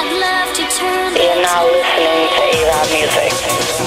You're now listening to Ira Music.